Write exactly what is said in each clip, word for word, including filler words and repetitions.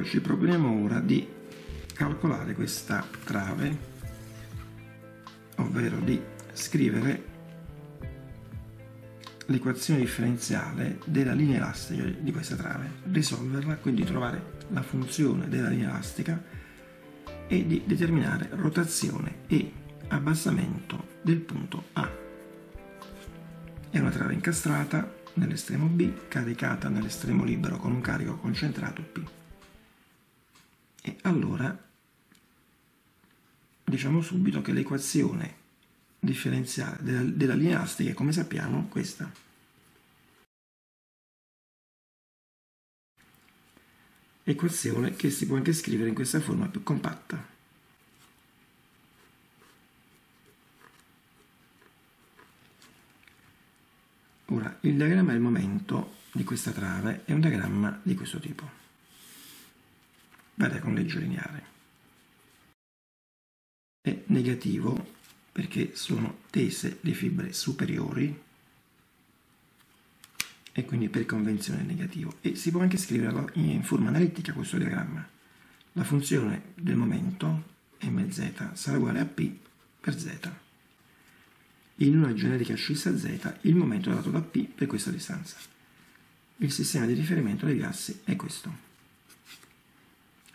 Eccoci, proviamo ora di calcolare questa trave, ovvero di scrivere l'equazione differenziale della linea elastica di questa trave, risolverla, quindi trovare la funzione della linea elastica e di determinare rotazione e abbassamento del punto A. È una trave incastrata nell'estremo B, caricata nell'estremo libero con un carico concentrato P. E allora diciamo subito che l'equazione differenziale della, della linea elastica è, come sappiamo, questa. Equazione che si può anche scrivere in questa forma più compatta. Ora, il diagramma del momento di questa trave è un diagramma di questo tipo. Varia con legge lineare. È negativo perché sono tese le fibre superiori e quindi per convenzione è negativo. E si può anche scrivere in forma analittica questo diagramma. La funzione del momento, mz, sarà uguale a P per z. In una generica ascissa z, il momento è dato da P per questa distanza. Il sistema di riferimento degli assi è questo.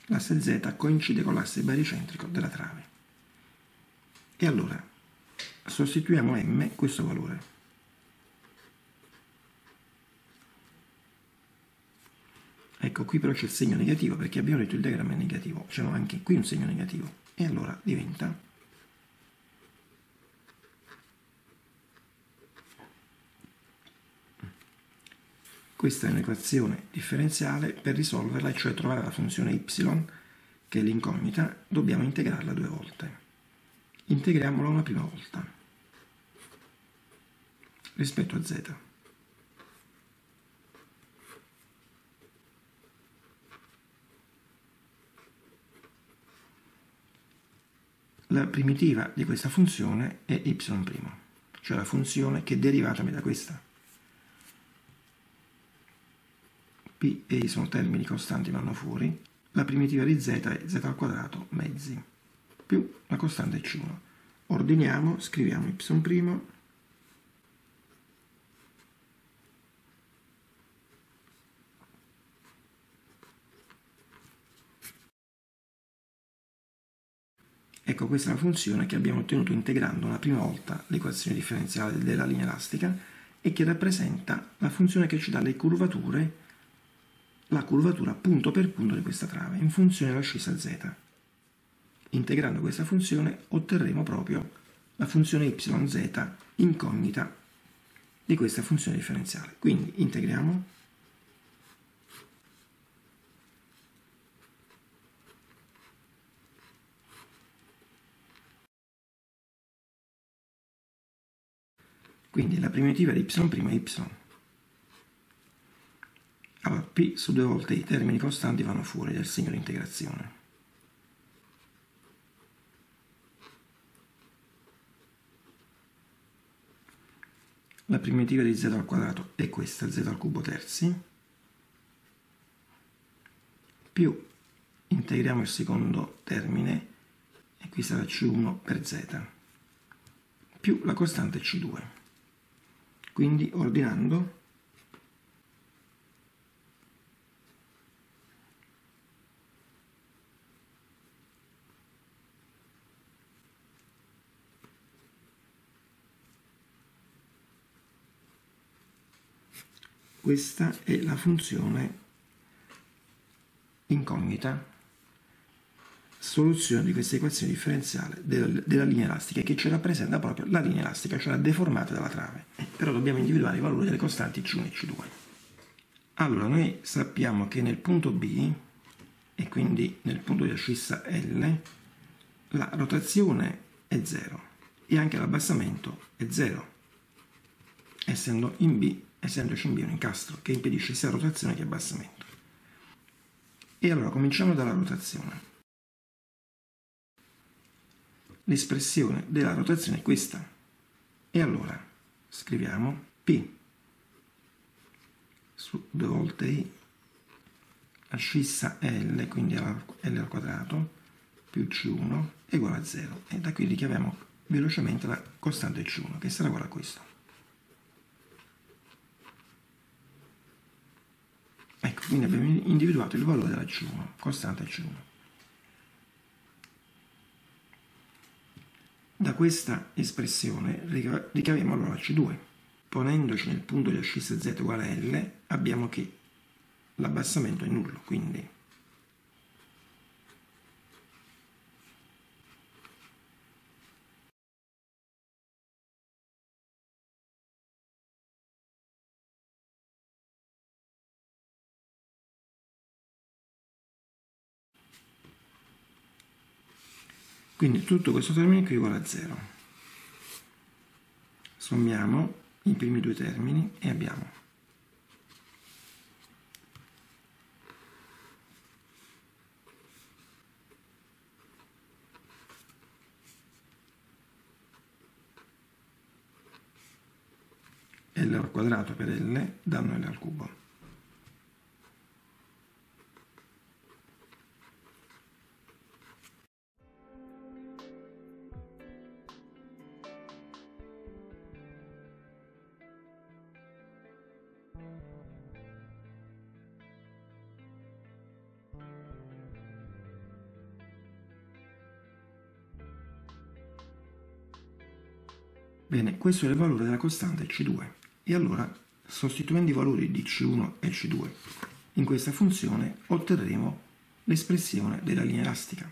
L'asse z coincide con l'asse baricentrico della trave. E allora, sostituiamo a m questo valore. Ecco, qui però c'è il segno negativo, perché abbiamo detto il diagramma è negativo. C'è anche qui un segno negativo. E allora diventa questa è un'equazione differenziale, per risolverla, cioè trovare la funzione y, che è l'incognita, dobbiamo integrarla due volte. Integriamola una prima volta rispetto a z. La primitiva di questa funzione è y', cioè la funzione che è derivata da questa. P e I sono termini costanti, vanno fuori. La primitiva di z è z al quadrato mezzi, più la costante c uno. Ordiniamo, scriviamo y', ecco, questa è la funzione che abbiamo ottenuto integrando la prima volta l'equazione differenziale della linea elastica e che rappresenta la funzione che ci dà le curvature, la curvatura punto per punto di questa trave in funzione dell'ascissa z. Integrando questa funzione otterremo proprio la funzione yz incognita di questa funzione differenziale. Quindi integriamo quindi la primitiva di y' è y. Allora, P su due volte i termini costanti vanno fuori dal segno di integrazione. La primitiva di z al quadrato è questa, z al cubo terzi, più integriamo il secondo termine, e qui sarà c uno per z, più la costante c due. Quindi, ordinando, questa è la funzione incognita, soluzione di questa equazione differenziale della, della linea elastica, che ci rappresenta proprio la linea elastica, cioè la deformata della trave. Però dobbiamo individuare i valori delle costanti c uno e c due. Allora, noi sappiamo che nel punto B, e quindi nel punto di ascissa L, la rotazione è zero e anche l'abbassamento è zero, essendo in B essendoci in B un incastro che impedisce sia rotazione che abbassamento. E allora cominciamo dalla rotazione. L'espressione della rotazione è questa. E allora scriviamo P su due volte I ascissa L, quindi L al quadrato più C uno è uguale a zero, e da qui richiamiamo velocemente la costante C uno, che sarà uguale a questo. Ecco, quindi abbiamo individuato il valore della C uno, costante C uno. Da questa espressione ricaviamo allora C due. Ponendoci nel punto di ascissa Z uguale a L, abbiamo che l'abbassamento è nullo, quindi quindi tutto questo termine qui è uguale a zero. Sommiamo i primi due termini e abbiamo L al quadrato per L danno L al cubo. Bene, questo è il valore della costante C due. E allora, sostituendo i valori di C uno e C due in questa funzione, otterremo l'espressione della linea elastica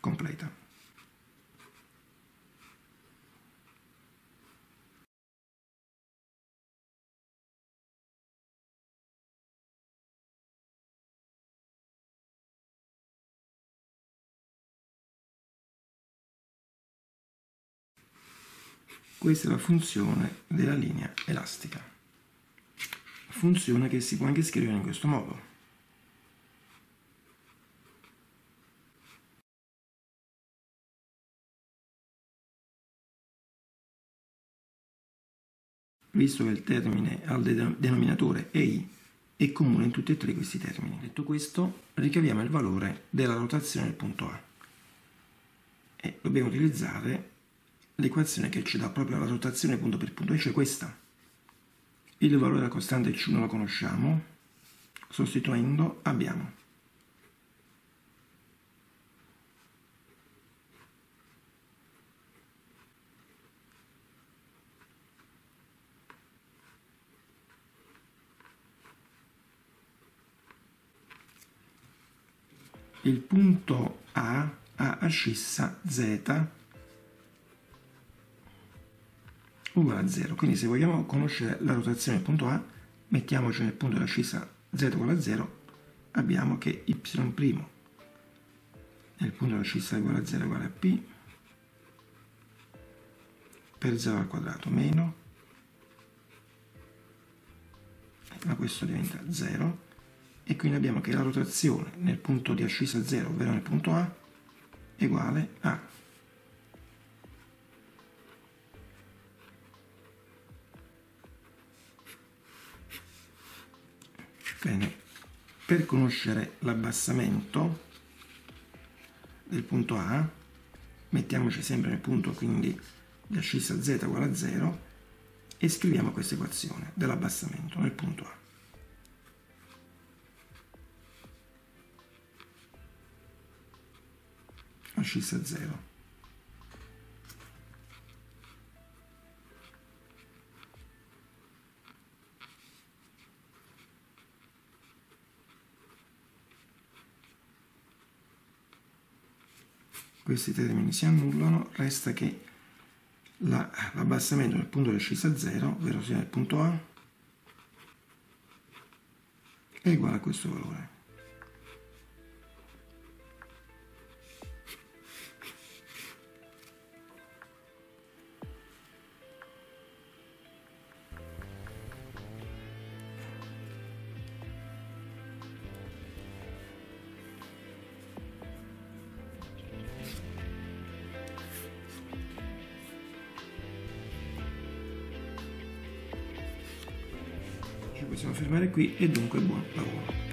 completa. Questa è la funzione della linea elastica, funzione che si può anche scrivere in questo modo. Visto che il termine al denominatore e i è comune in tutti e tre questi termini. Detto questo, ricaviamo il valore della rotazione del punto A e dobbiamo utilizzare l'equazione che ci dà proprio la rotazione punto per punto, cioè questa. Il valore della costante C uno lo conosciamo, sostituendo abbiamo il punto A a ascissa Z uguale a zero, quindi se vogliamo conoscere la rotazione del punto A, mettiamoci nel punto d'ascissa Z uguale a zero, abbiamo che y' nel punto d'ascissa uguale a zero uguale a P per zero al quadrato meno, ma questo diventa zero, e quindi abbiamo che la rotazione nel punto di ascissa zero, ovvero nel punto A, è uguale a Bene, per conoscere l'abbassamento del punto A, mettiamoci sempre nel punto quindi di ascissa Z uguale a zero e scriviamo questa equazione dell'abbassamento nel punto A. Ascissa zero. Questi termini si annullano, resta che l'abbassamento del punto di ascissa zero, ovvero sia del punto A, è uguale a questo valore. Possiamo fermare qui e dunque buon lavoro.